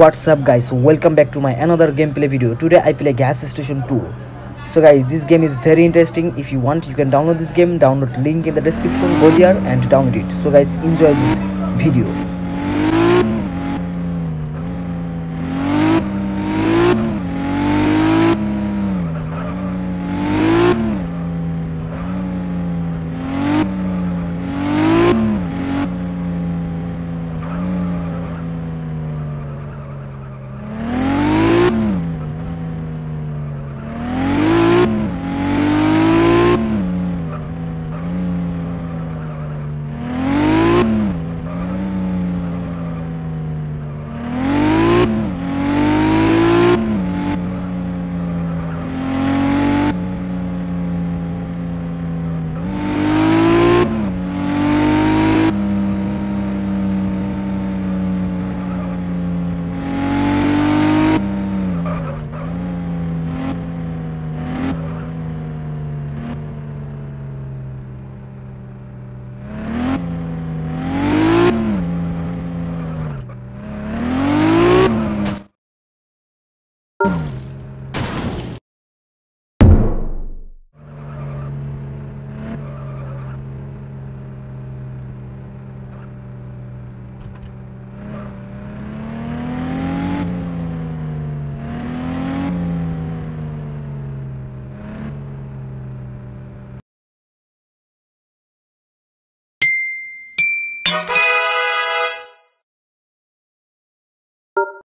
What's up guys, welcome back to my another gameplay video. Today I play Gas Station 2. So guys, this game is very interesting. If you want, you can download this game. Download link in the description, go there and download it. So guys, enjoy this video.